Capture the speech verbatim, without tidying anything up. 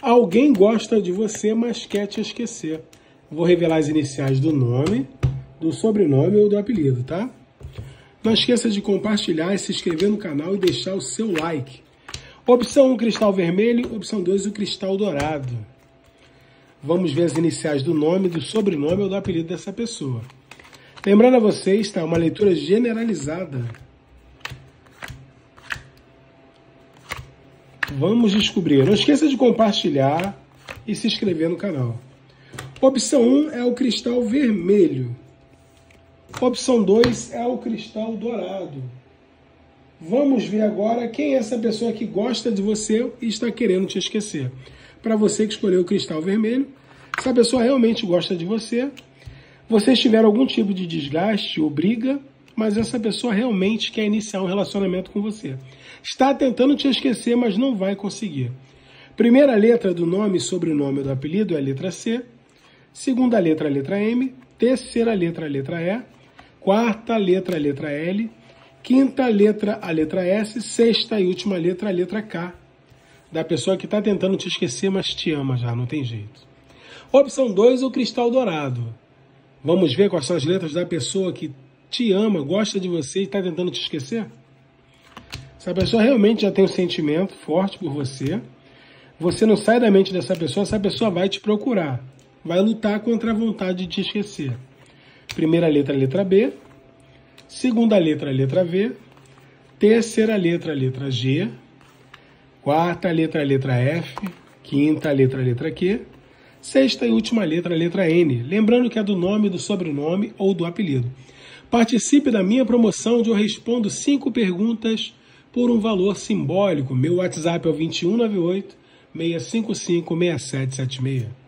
Alguém gosta de você, mas quer te esquecer. Vou revelar as iniciais do nome, do sobrenome ou do apelido, tá? Não esqueça de compartilhar, se inscrever no canal e deixar o seu like. Opção um, cristal vermelho. Opção dois, o cristal dourado. Vamos ver as iniciais do nome, do sobrenome ou do apelido dessa pessoa. Lembrando a vocês, tá? Uma leitura generalizada. Vamos descobrir. Não esqueça de compartilhar e se inscrever no canal. Opção um é o cristal vermelho. Opção dois é o cristal dourado. Vamos ver agora quem é essa pessoa que gosta de você e está querendo te esquecer. Para você que escolheu o cristal vermelho, se a pessoa realmente gosta de você, vocês tiveram algum tipo de desgaste ou briga, mas essa pessoa realmente quer iniciar um relacionamento com você. Está tentando te esquecer, mas não vai conseguir. Primeira letra do nome, sobrenome ou do apelido é a letra C. Segunda letra, a letra M. Terceira letra, a letra E. Quarta letra, a letra L. Quinta letra, a letra S. Sexta e última letra, a letra K. Da pessoa que está tentando te esquecer, mas te ama já, não tem jeito. Opção dois, o cristal dourado. Vamos ver quais são as letras da pessoa que te ama, gosta de você e está tentando te esquecer? Se a pessoa realmente já tem um sentimento forte por você, você não sai da mente dessa pessoa, essa pessoa vai te procurar, vai lutar contra a vontade de te esquecer. Primeira letra, letra B. Segunda letra, letra V. Terceira letra, letra G. Quarta letra, letra F. Quinta letra, letra Q. Sexta e última letra, letra N. Lembrando que é do nome, do sobrenome ou do apelido. Participe da minha promoção onde eu respondo cinco perguntas por um valor simbólico. Meu WhatsApp é o vinte e um, noventa e oito, seiscentos e cinquenta e cinco, sessenta e sete setenta e seis.